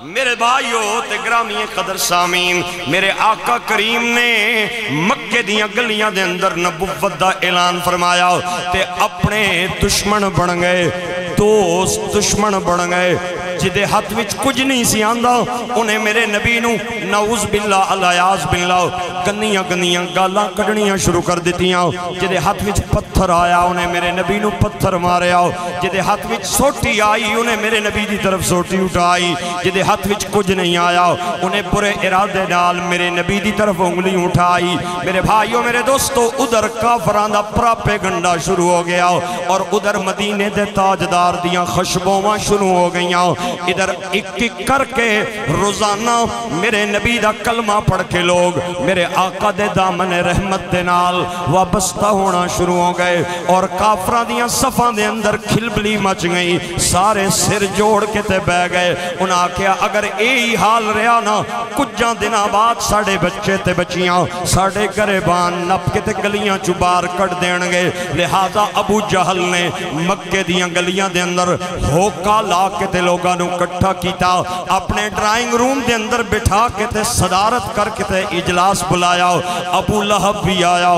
मेरे भाइयों ते ग्रामीण कदर सामीन, मेरे आका करीम ने मक्के दियां गलियां दे अंदर नबुव्वत दा ऐलान फरमाया ते अपने दुश्मन बन गए, दोस्त दुश्मन बन गए। जिदे हाथ विच कुछ नहीं सी आंदा उन्हें मेरे नबी नू नाउज़ बिल्लाह अलायाज़ बिल्लाह गंदियां गंदियां गालां कढनियां शुरू कर दित्तियां। जिदे हाथ विच पत्थर आया उन्हें मेरे नबी नू पत्थर मारिया। जिदे हाथ विच सोटी आई उन्हें मेरे नबी दी तरफ सोटी उठाई। जिदे हाथ विच कुछ नहीं आया उन्हें बुरे इरादे नाल मेरे नबी दी तरफ उंगली उठाई। मेरे भाइयों मेरे दोस्तों, उधर काफरां दा प्रापे गंडा शुरू हो गया और उधर मदीने दे ताजदार दियां खुशबुआं शुरू हो गई। इधर एक एक करके रोजाना मेरे नबी दा कलमा पढ़ के लोग मेरे आका दे दामन रहमत दे नाल वाबस्ता होना शुरू हो गए और काफरां दियां सफां दे अंदर खिलबली मच गई। सारे सिर जोड़ के ते बह गए। उन्हें आख्या अगर यही हाल रहा ना कुछ दिनों बाद साढ़े बच्चे ते बच्चियां साढ़े घरेबान नप के ते गलियां चों बाहर कढ़ देणगे। लिहाजा अबू जहल ने मक्के दियां गलियां दे अंदर होका ला के ते लोगां नूं इकट्ठा कीता, अपने ड्राइंग रूम दे अंदर बिठा के ते सदारत करके ते इजलास बुलाया। अबू लहब भी आया,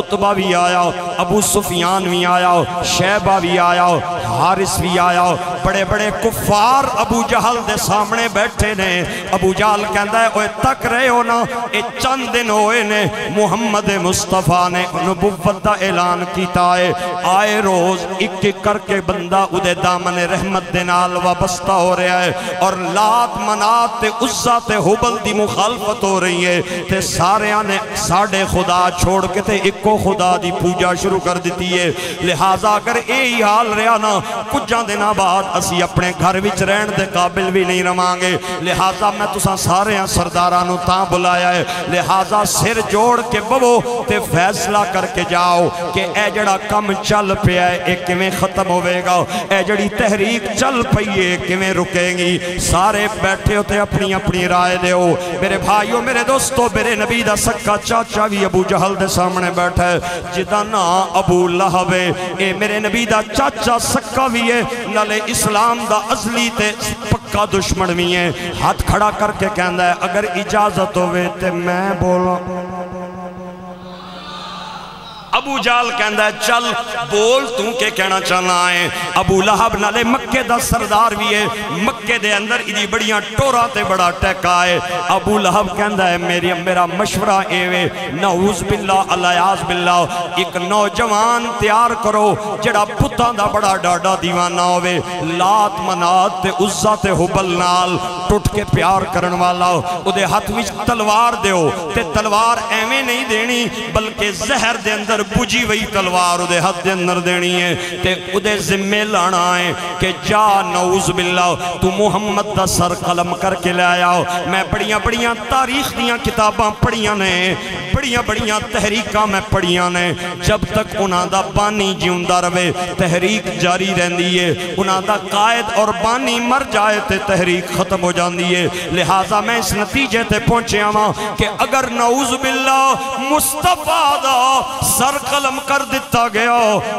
उतबा भी आया, अबू सुफियान भी आया, शैबा भी आया, हारिस भी आया। बड़े बड़े कुफार अबू जहल दे सामने बैठे ने। अबू जहल कहता है ओए तक रहे हो ना, ये चंद दिन होए ने मुहम्मद मुस्तफा ने नबुव्वत दा ऐलान किया है। आए रोज एक एक करके बंदा उदे दामन रहमत दे नाल वाबस्ता हो रहा है और लात मनात ते उज़्ज़ा ते हुबल दी मुखालफत हो रही है। ते सारे ने साढ़े खुदा छोड़ के ते इको खुदा दी पूजा शुरू कर दी है। लिहाजा अगर यही हाल रहा ना कुछ दिनों बाद असी अपने घर विच रहन दे काबिल भी नहीं रवांगे। लिहाजा मैं तुसा सारे सरदारां नूं तां बुलाया है, लिहाजा सिर जोड़ के बवो ते फैसला करके जाओ कि ए जड़ा कम चल पिया है किवें खत्म होवेगा, ए जड़ी तहरीक चल पई है किवें रुकेगी। सारे बैठे हो ते अपनी अपनी राय देओ। मेरे भाइयों मेरे दोस्तों, मेरे नबी दा सक्का चाचा भी अबू जहल दे सामने बैठा है जिदा ना अबू लहब है। मेरे नबी दा चाचा सक्का भी है नाले इस्लाम दा असली ते पक्का दुश्मन भी है। हाथ खड़ा करके कहंदा है अगर इजाजत होवे ते मैं बोलां। अबू जाल कहता है चल बोल तू के कहना चाहना है। अबू लहब नाले मक्के दा सरदार भी है, मक्के दे अंदर इदी बड़ियां टोरा ते बड़ा टैका है। अबू लहब कहता है मेरा मशवरा एवे नाउज़ बिल्लाह अलायाज़ बिल्लाह, एक नौजवान तैयार करो जड़ा पुत्तां दा बड़ा डाडा दीवाना होवे, लात मनात ते उज़्ज़ा ते हुबल नाल टुट के प्यार करन वाला। उहदे हत्थ विच तलवार दिओ ते तलवार एवें नहीं देनी बल्कि जहर दे अंदर बुझी वही तलवार उदे हाथ दे अंदर देनी है ते उदे जिम्मे लाना है कि जा नाउज़ बिल्लाह तू मुहम्मद दा सर कलम करके ले आओ। मैं बड़िया बड़िया तारीख दियां किताबां पढ़ियां ने, बड़िया बड़िया तहरीकां मैं पढ़ियां ने। जब तक उन्हां दा बानी जिंदा रहे तहरीक जारी रहंदी है, उन्हां दा कायद और बानी मर जाए तो तहरीक खत्म हो जाती है। लिहाजा मैं इस नतीजे ते पहुंचया वां कि अगर नाउज़ बिल्लाह मुस्तफा दा सर कलम कर दिता गया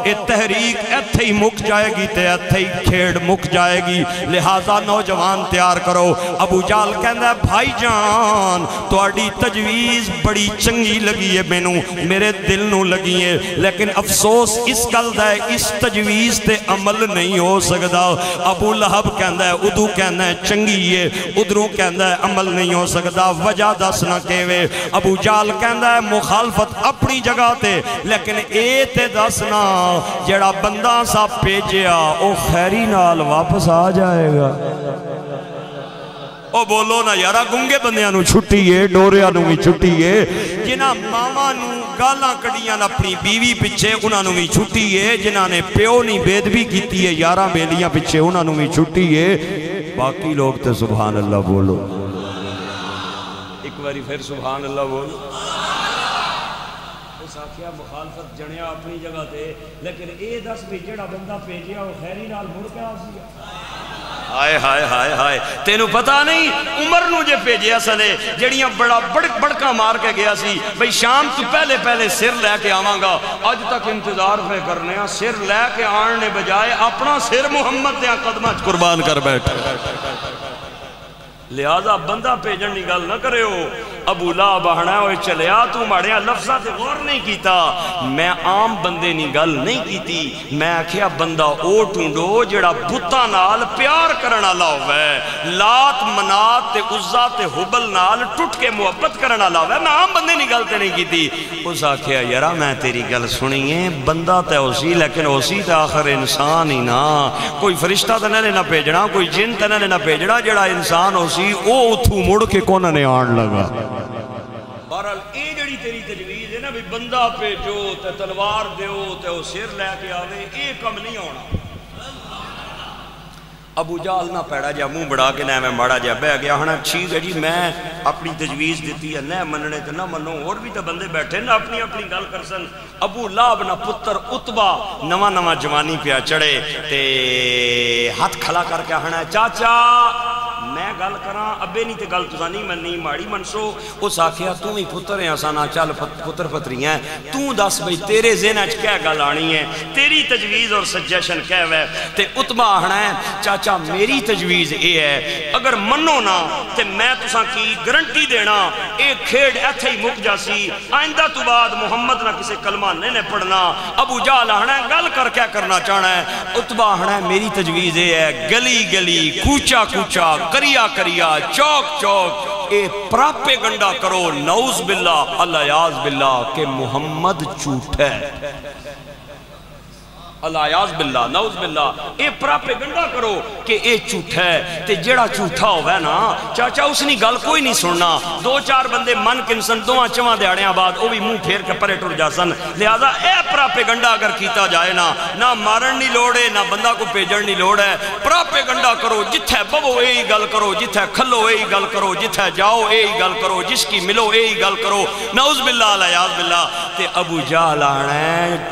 ये तहरीक इत्थे ही मुक जाएगी ते इत्थे ही खेड़ मुक जाएगी। लिहाजा नौजवान तैयार करो। अबू जाल कहंदा भाई जान तुहाडी तजवीज़ बड़ी चंगी लगी है मैनू, मेरे दिल नू लगी है, लेकिन अफसोस इस गल दा है इस तजवीज़ ते अमल नहीं हो सकदा। अबू लहब कहंदा उदू कहंदा चंगी है, उधरों कहंदा अमल नहीं हो सकदा, वजह दस ना केवे। अबू जाल कहंदा मुखालफत अपनी जगह ते, लेकिन ये ते दसना जड़ा बंदा सा भेजा वह खैरी नाल वापस आ जाएगा। ओ बोलो ना यारा, गुंगे बंदियां नूं छुट्टी है, डोरियां नूं भी छुट्टी है, जिन्हां मावां नूं गालां कड्डियां न अपनी बीवी पिछे उन्हां नूं भी छुट्टी है, जिन्हां ने प्यो नी बेदबी कीती है यारां बेलियां पिछे उन्हां नूं भी छुट्टी है। बाकी लोग तो सुभान अल्लाह बोलो, एक बारी फिर सुभान अल्लाह बोलो। मुखालफत जनिया अपनी जगह से, लेकिन ये दस भी जो बंदा भेजा वह खैरी नाल मुड़ के आ गया। हाय हाय हाय हाय, तेनू पता नहीं उमर नू जे भेजे सदे जड़ियां बड़ा बड़का मार के गया सी भाई शाम तू पहले पहले सिर लैके आवांगा, अज तक इंतजार पे करने सिर लैके आने बजाय अपना सिर मुहम्मद दे कदमां च कुर्बान कर बैठ। लिहाजा बंदा भेजन की गल ना करो। अबू लहब आना होए चलिया तू माड़िया लफ्जा से गौर नहीं किया। मैं आम बंदे की गल नहीं की, मैं आख्या बंदा ओ ढूंढो जिहड़ा बुत्तां नाल प्यार करन वाला होवे, लात मनात ते उज़्ज़ा ते हुबल नाल टुट के मुहब्बत करन वाला होवे। मैं आम बंदे की गल तो नहीं की। उस आख्या यारा मैं तेरी गल सुनी है, बंदा तो उसी लेकिन उसी तो आखिर इंसान ही ना, कोई फरिश्ता तो नहीं लेना भेजना, कोई जिन तो नहीं लेना भेजना, जिहड़ा इंसान उसी वो उथू मुड़ के कोने ने आन लगा। बंदा भेजो तो तलवार दो तो सिर लैके आवे, ये कम नहीं आना। अबू जाल ना पैड़ा जहा मुँह बढ़ा के ना मैं माड़ा जहा बह गया हना। ठीक है जी, मैं अपनी तजवीज़ दी है, न मनने तो ना मनो, और भी तो बंदे बैठे ना अपनी अपनी गल कर सन। अबू लहब ना पुत्र उतबा नवा नवा जवानी पिया चढ़े ते हथ खला करके आना, चाचा मैं गल करा, अबे नहीं तो गल तुसा नहीं मनी, माड़ी मनसो। उस आख्या तू ही पुत्र है असाना, चल पुत्र पत्रियां तू दस बई तेरे जेहना च क्या गल आनी है, तेरी तजवीज़ और सजेशन क्या है। तो उतबा आखना है चाचा मेरी तजवीज़ ये है, अगर मनो ना तो मैं तुसा की गरंटी देना ये खेड इत्थे ही मुक जासी, आइंदा तो बाद मुहम्मद ना किसी कलमा नहीं पढ़ना। अबू जाल आखना है गल कर क्या करना चाहना है। उतबा आखना है मेरी तजवीज़ ये है, गली गली कूचा कूचा करिया करिया चौक चौक ए प्रापे गंडा करो, नौज बिल्ला अलायाज बिल्ला के मुहम्मद झूठ है, अलायाज बिल्ला नौज बिल्ला ए प्रापे गंडा करो कि ए झूठ है। ते जेड़ा झूठा होवे ना चाचा उसनी गल कोई नहीं सुनना। दो चार बंदे मन किनसन दोवां चवां दिहाड़ियां बाद वो भी मुंह फेर के परे टुर जासन। लिहाजा ए प्रापे गंडा अगर कीता जाए ना, ना मारन दी लोड़ है, ना बंदा को भेजण दी लोड़ है। प्रापे गंडा करो, जिथे बवो यही गल करो, जिथे खलो यही गल करो, जिथे जाओ यही गल करो, जिसकी मिलो यही गल करो, नौज बिल्ला अलायाज बिल्ला। ते अबू जाहल आणे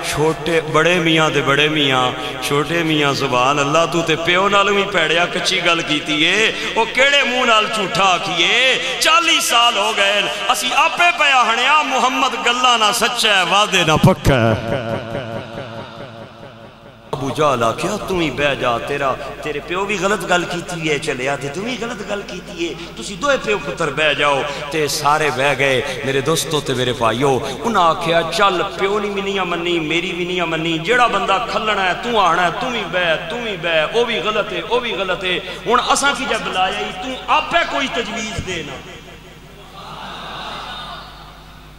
छोटे बड़े मियाँ दे मियां छोटे मियां सुभान अल्लाह तू ते प्यो नाल भी पैड़िया कच्ची गल कीती है, ओ केड़े मुंह नाल झूठा आखिए। 40 साल हो गए असी आपे पया हणिया मुहम्मद गल्ला ना सच्चा है, वादे ना पक्का है। अबू जाहल आख्या तू ही बह जा, तेरा तेरे प्यो भी गलत गल कीती है, चलिया ते तू भी गलत गल कीती है, तुसी दोए प्यो पुत्र बह जाओ। ते सारे बह गए मेरे दोस्तों ते मेरे भाइयों। उन्हें आख्या चल प्यो ने भी नहीं मन्नी, मेरी भी नहीं मन्नी, जेड़ा बंदा खलना है तू आना है, तू ही बह, वो भी गलत है, वो भी गलत है। हुण असां की जब बुलाया ही तू आपे कोई तजवीज़ देना,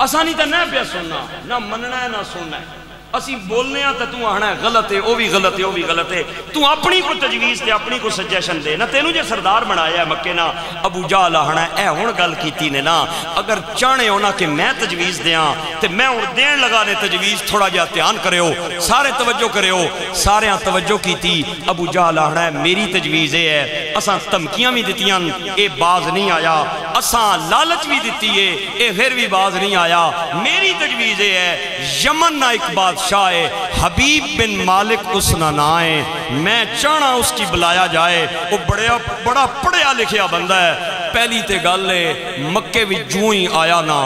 असां नहीं तो ना पिया सुनना, ना मनना है ना सुनना है। असी बोलने तो तू आना है गलत है, वह भी गलत है, वह भी गलत है। तू अपनी को तजवीज़ से अपनी को सजेशन दे ना, तेनू जो सरदार बनाया मक्के ना। अबू जाहल आना है ऐ हुण गल कीती ने ना, अगर चाहने हो ना कि मैं तजवीज़ दें तो मैं हुण देन लगा ने तजवीज़, थोड़ा जहा ध्यान करो, सारे तवज्जो करो। सारे तवज्जो की। अबू जाहल आना है मेरी तजवीज़ ये है, असां धमकियां भी दित्तियां ये बाज नहीं आया, असां लालच भी दिती है ये फिर भी बाज नहीं आया। मेरी तजवीज़ ये है, यमन ना इकबाल हबीब बिन मालिक उसना ना है, मैं चाहना उसकी बुलाया जाए, वो बड़ा पढ़िया लिखिया बंदा है। पहली ते गल है मक्के भी जूं ही आया ना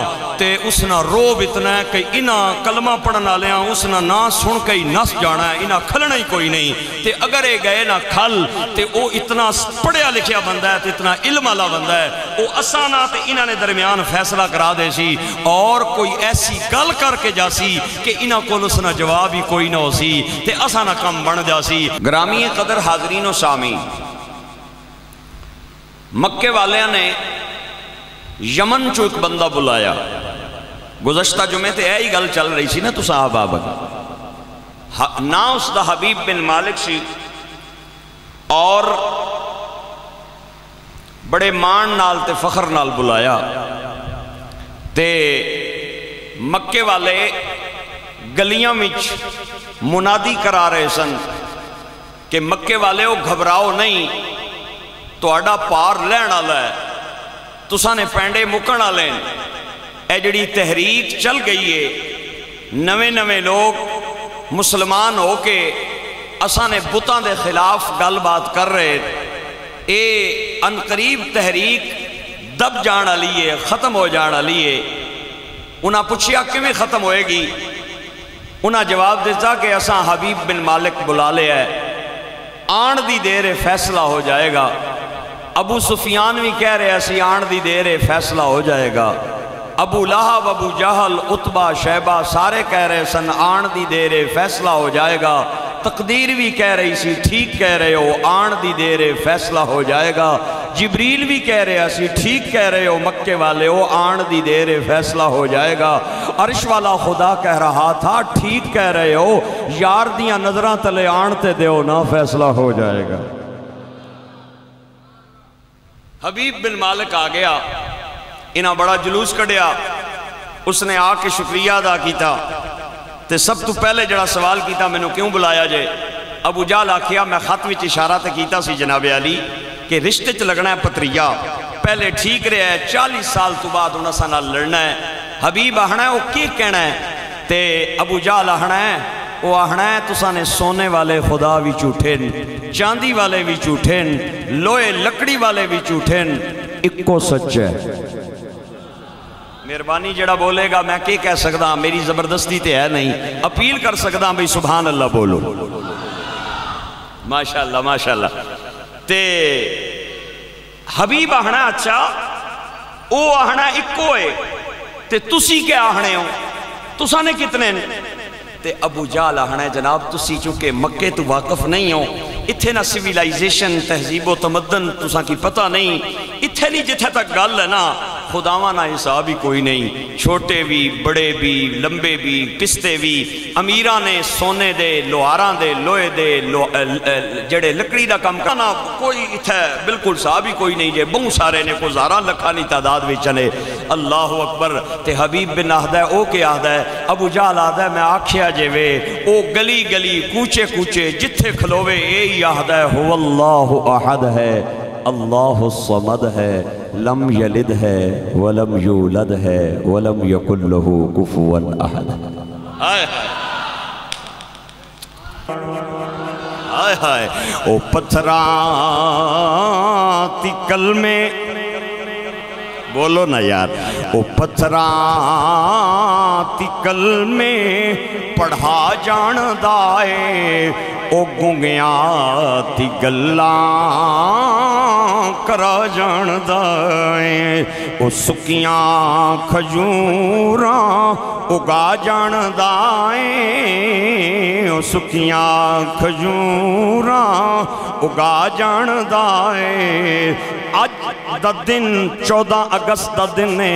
ते उसना रोब इतना है कि इन्हां कलमा पढ़न वालियां उसना ना सुन के ही नस जाना है, इन्हां खलना ही कोई नहीं। ते अगर ये गए ना खल ते वो इतना पढ़िया लिखिया बंदा है, इतना इल्म वाला बंदा है, वो असां ना ते इन्हां ने दरम्यान फैसला करा दे सी, और कोई ऐसी गल करके जासी कि इन्हां कोल उसना जवाब ही कोई ना हो सी ते असां ना कम बन जासी। ग्रामी कदर हाजरीन और सामी, मक्के वालिया ने यमन चो एक बंदा बुलाया, गुज़श्ता जुमे तो यही गल चल रही सी ना, तो साहब आप ना उसका हबीब बिन मालिक सी, और बड़े मान नाल ते फखर नाल बुलाया। ते मक्के वाले गलियां विच मुनादी करा रहे सन कि मक्के वाले वो घबराओ नहीं, तुहाडा पार लैण वाला है, तुसा ने पैंडे मुकण वाले। ए जिहड़ी तहरीक चल गई है, नवे नवे लोग मुसलमान हो के असां ने बुतां दे खिलाफ गलबात कर रहे, ये अनकरीब तहरीक दब जाण वाली है, ख़त्म हो जाण वाली है। उन्हें पुछया किवें ख़त्म होएगी, उन्हें जवाब दिता कि असां हबीब बिन मालिक बुला लिया है, आण दी देर फैसला हो जाएगा। अबू सुफियान भी कह रहा सी आण दी देर है फैसला हो जाएगा। अबू लहब, अबू जहल, उतबा, शैबा सारे कह रहे सन आण दी देर है फैसला हो जाएगा। तकदीर भी कह रही सी ठीक कह रहे हो आण दी देर है फैसला हो जाएगा। जिब्रील भी कह रहा सी ठीक कह रहे हो मक्के वाले हो आण दी देर है फैसला हो जाएगा। अर्श वाला खुदा कह रहा था ठीक कह रहे हो यार दियां नजरां तले आण ते दो ना फैसला हो जाएगा। हबीब बिन मालिक आ गया, इन्हें बड़ा जुलूस कढ़िया, उसने आके शुक्रिया अदा किया। तो सब तो पहले जड़ा सवाल किया मैनू क्यों बुलाया जे। अबू जाल आखिया मैं खत में इशारा तो किया सी जनाबे अली कि रिश्ते च लगना है पत्रिया, पहले ठीक रहा है 40 साल तो बाद उन्होंने नाल लड़ना है। हबीब आखना है वो कहना है तो अबू जाल आखना है वो आखना है तुसा ने सोने वाले खुदा भी झूठे न, चांदी वाले भी झूठे न, लोहे लकड़ी वाले भी झूठे न, इक्को सच है। मेहरबानी जड़ा बोलेगा मैं क्या कह सकता, मेरी जबरदस्ती तो है नहीं, अपील कर सकता भाई सुभान अल्लाह बोलो माशाल्लाह माशाल्लाह। ते हबीब आखना अच्छा वो आखना इक्को है ते तुसी क्या आखने हो, तुसा ने कितने ने। ते अबू जाल आखना जनाब तुसी चुके मक्के तो वाकफ नहीं हो, इत्थे ना सिविलाइजेशन तहजीबो तमदन तुसा की पता नहीं, इत्थे नहीं जिथे तक गल है ना खुदावा ना हिसाब ही कोई नहीं। छोटे भी बड़े भी लंबे भी किस्ते भी अमीरा ने सोने दे लोहारा दे लोहे दे जड़े लकड़ी का काम करना कोई इत्थे बिल्कुल हिसाब ही कोई नहीं जे। बहुत सारे ने गुजारा लखा की तादाद में चले। अल्लाह अकबर। ते हबीब बिन आखदा है ओ के आखदा है अबू जाल आखदा है मैं आखिया जेवे ओ गली गली कूचे कूचे जिथे खलोवे यही आखदा है हो अल्लाह अहद है, अल्लाहु समद है, लम यलिद है वलम यूलद है वलम यकुल लहू कुफुवन अहद। हाय हाय हाय। ओ पत्थराती कलमे बोलो ना यार। ओ पत्थराती कलमे पढ़ा जानदा है, ओ गूंगिया ती गल्लां करा जानदा है, ओ सुकिया खजूरां उगा जानदा है, ओ सुकिया खजूरां उगा जानदा है। अज दा दिन 14 अगस्त दा दिन है,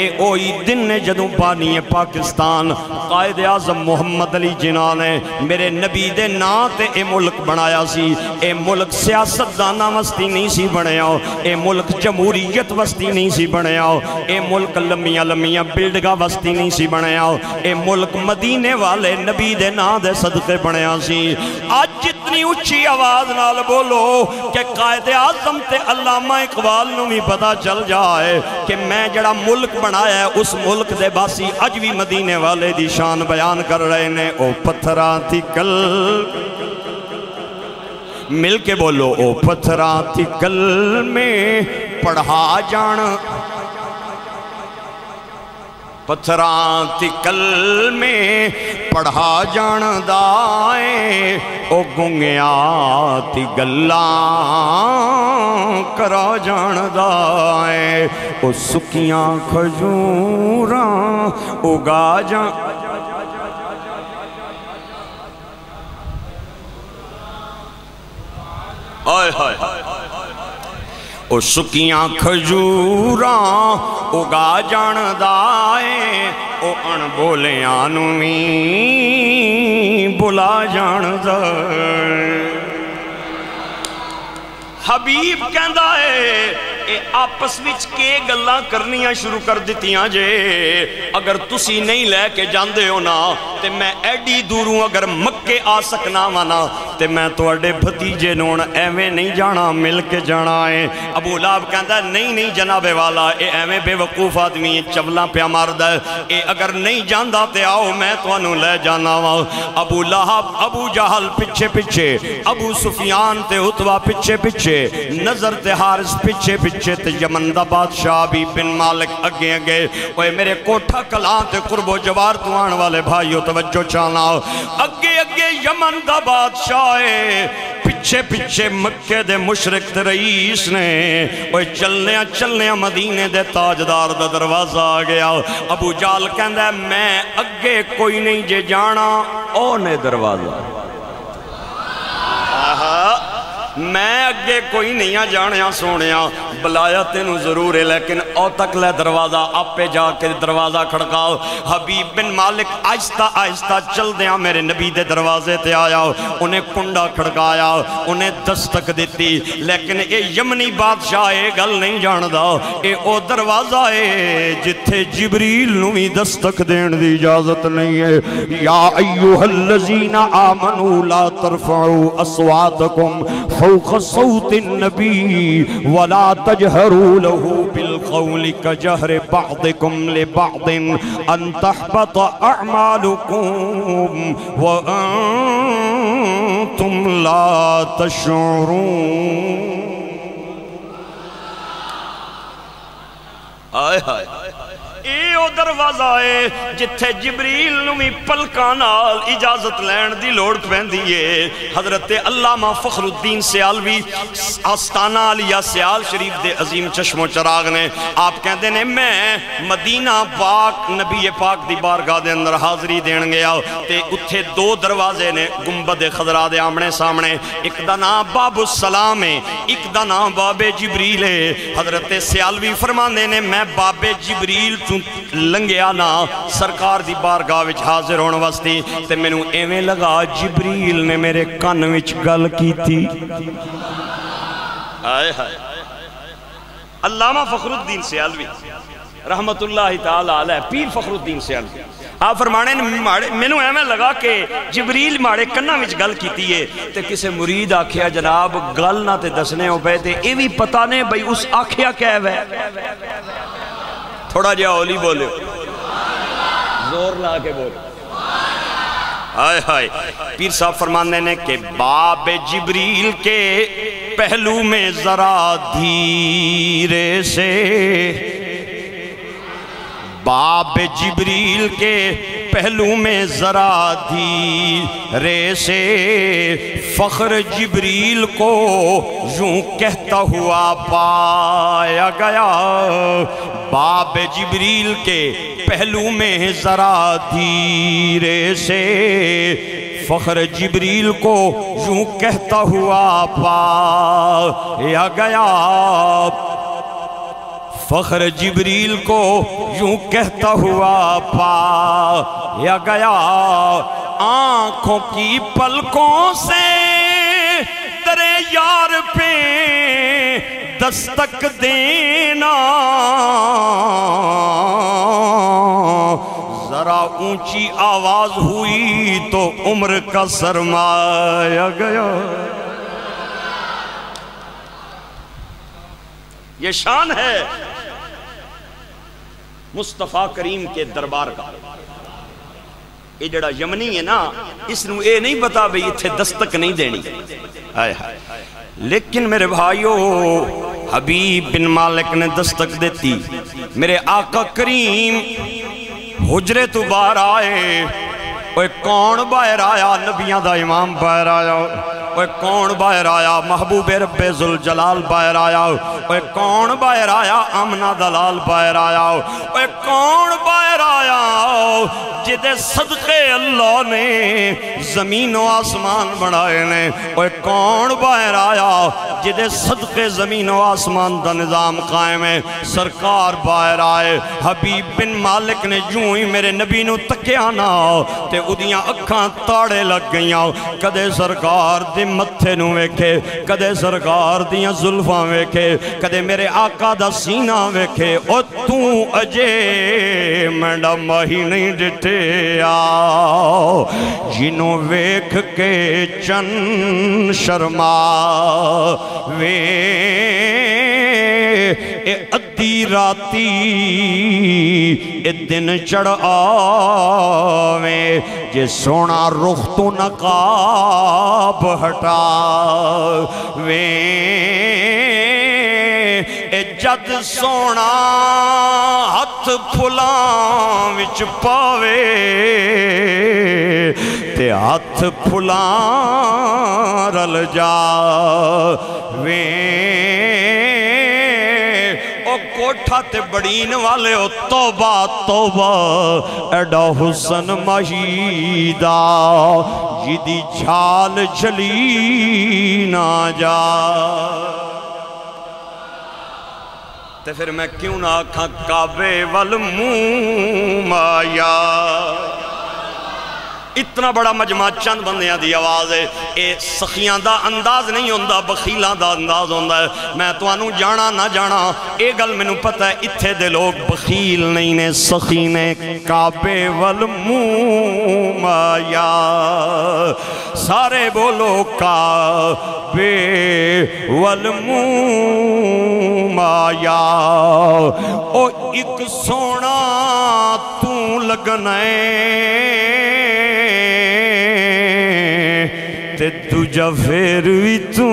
ये ओही दिन है जदों बानी पाकिस्तान कायद आजम मुहम्मद अली जिन्ना ने मेरे नबी दे नां ते ये मुल्क बनाया सी। ये मुल्क सियासतदाना वस्ती नहीं सी बनया, ये मुल्क जमहूरीयत वस्ती नहीं सी बनया, ये मुल्क लम्मिया लम्मिया बिल्डिंगां वस्ती नहीं सी बनया, ये मुल्क मदीने वाले नबी दे नां दे सदके बनया सी। अज जितनी उच्ची आवाज नाल बोलो कि कायद आजम ते अल्लामा इकबाल नूं भी पता चल जाए कि मैं जड़ा मुल्क बनाया है उस मुल्क दे बासी अज भी मदीने वाले दी शान बयान कर रहे ने। ओ पत्थरां दी कल मिल के बोलो, ओ पत्थरां दी कल में पढ़ा जान, पत्थरां दी कल में पढ़ा जानदा है, ओ गूंगिया ती गल्लां करा जानदा है, ओ सुकियां खजूरां उगा जा। हाय हाय। ओ सुकियां खजूरां उगा जानदा है, ओ अणबोलियां नूं बुला जानदा है। हबीब कहंदा है आपस में के गल्लां करनियां शुरू कर दित्तियां जे, अगर तुसी नहीं लैके जांदे हो ना ते मैं एडी दूरों अगर मक्के आ सकना वा ना ते मैं तुहाडे भतीजे नूं एवें नहीं जाना मिल के जाना है। अबू लहब कहंदा नहीं नहीं जनाबे वाला ये एवें बेवकूफ आदमी चवलां पिया मारदा है, अगर नहीं जांदा ते आओ मैं तुहानूं लै जाना वा। अबू लहब अबू जहल पिछे पिछे, अबू सुफियान ते उतबा पिछे पिछे, नजर ते हारिस पिछे पिछे, यमन दा बादशाह भी बिन मालिक अगे अगे। ओए मेरे कोठा कलां ते कुर्बो जवार तू आने वाले भाइयों तवज्जो चाना, अगे अगे यमन दा बादशाह पिछे पिछे मक्के दे मुशरिक रईस ने चलनिया चलनिया मदीने दे ताजदार दा दरवाजा आ गया। अबू जाल कहंदा मैं अगे कोई नहीं जे जाना ओने दरवाजा, मैं अगे कोई नहीं आ जाने सोने बुलाया तेन जरूर है लेकिन ओ तक ले दरवाजा आपे जाके दरवाजा खड़काओ। हबीब बिन मालिक आहिस्ता आहिस्ता चलदिया मेरे नबी दे दरवाजे ते आया, उन्हें कुंडा खड़काया, उन्हें दस्तक दी। लेकिन ये यमनी बादशाह ये गल नहीं जानदा ये ओ दरवाजा है जिथे जिबरील नूं भी दस्तक देने की इजाजत नहीं है। या अय्युहल्लज़ीना आमनू ला तरफऊ अस्वातकुम फौक सौतिन नबी वला तजहरू लहू बिलकौली कजहर बअदिकुम लिबअदिन अन तहबत अअमालुकुम व अंतुम ला तशऊरून। हाय हाय दरवाजा है जिथे जिबरील नूं भी पलकां नाल इजाजत लैण दी लोड़ पैंदी है। हजरत अल्लामा फखरुद्दीन सियालवी आस्ताना आलिया सियाल शरीफ दे अजीम चश्मो चराग ने आप कहते हैं मैं मदीना पाक नबी पाक दी बारगाह दे अंदर हाज़री देण गया ते उत्थे दो दरवाजे ने गुंबद खजरा दे आमने सामने, एक दा नाम बाब-उस-सलाम है, एक दा नाम बाबे जिबरील है। हजरत सियालवी फरमांदे ने मैं बाबे जिबरील तू लंघिया ना सरकार दी बारगाह विच हाजिर होने वास्ते ते मैनू एवें लगा जिबरील ने मेरे कान विच गल कीती। हाय हाय अल्लामा फखरुद्दीन सियालवी रहमतुल्लाह ताला अलैह पीर फखरुद्दीन सियालवी आप फरमाने मैनू एवें लगा कि जिबरील माड़े कन्ना विच गल कीती है ते किसे मुरीद आखिया जनाब गल ना ते दसने हो पे ते ए वी पता नहीं भाई उस आखिया कैव है। थोड़ा जहा ओली बोलो, जोर ला के बोलो। हाय हाय पीर साहब फरमाने ने कि बाब जिब्रील के पहलू में जरा धीरे से, बाब जिब्रील के पहलू में जरा धीरे से फख्र जिब्रील को यूं कहता हुआ पाया गया। बाब जिब्रील के पहलू में जरा धीरे से फख्र जिब्रील को यूं कहता हुआ पाया गया, फख्र जिब्रील को यूं कहता हुआ पाया गया। आँखों की पलकों से तेरे यार पे दस्तक देना, जरा ऊंची आवाज हुई तो उम्र का सरमाया गया। ये शान है मुस्तफा करीम के दरबार का। ये जड़ा यमनी है ना इसनू ये नहीं पता भाई इत्थे दस्तक नहीं देनी। हाय हाय लेकिन मेरे भाइयों हबीब बिन मालिक ने दस्तक देती। मेरे आका करीम हुजरे तो बाहर आए, ओए कौन बाहर आया? नबियां दा इमाम बाहर आया। ओए कौन बाहर आया? महबूब रब्बे जुल जलाल बाहर आया। ओए कौन बाहर आया? आमना दलाल बाहर आया। ओए कौन बाहर आया जिदे सदके अल्लाह ने जमीन व आसमान बनाए ने? ओए कौन बाहर आया जिदे सदके जमीन व आसमान का निज़ाम कायम है? सरकार बाहर आए। हबीब बिन मालिक ने यूं ही मेरे नबी नूं तकिया ना ते उदियां अखां ताड़े लग गईयां। कदे सरकार दे मत्थे नूं वेखे, कदे सरकार दियां जुल्फां वेखे, कदे मेरे आका दा सीना वेखे। ओ तू अजे मैंडा माही नहीं डिटे आ, जिनों वेख के चन शर्मा वे ए अद्धी राती ए दिन चढ़ आवे। जे सोना रुख तो नकाब हटावे ए जद सोना हथ फुलां विच पावे ते हथ फुलां रल जावे। कोठा ते बड़ीन वाले ओ तौबा तौबा एडा हुसन महीदा जिदी छाल चली ना जा। ते फिर मैं क्यों ना आखा काबे वल मुँह माया। इतना बड़ा मजमा चंद बंदियां दी आवाज़ है। ये सखियां दा अंदाज नहीं होंदा, बखीलां दा अंदाज होंदा है। मैं तुहानू जाना ना जाना ये गल मैनू पता है, इत्थे दे लोग बखील नहीं ने, सखी ने। काबे वल मुँह माया, सारे बोलो काबे वल मुँह माया। ओ एक सोना तू लगना ते तुझा फिर भी तू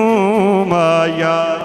माया।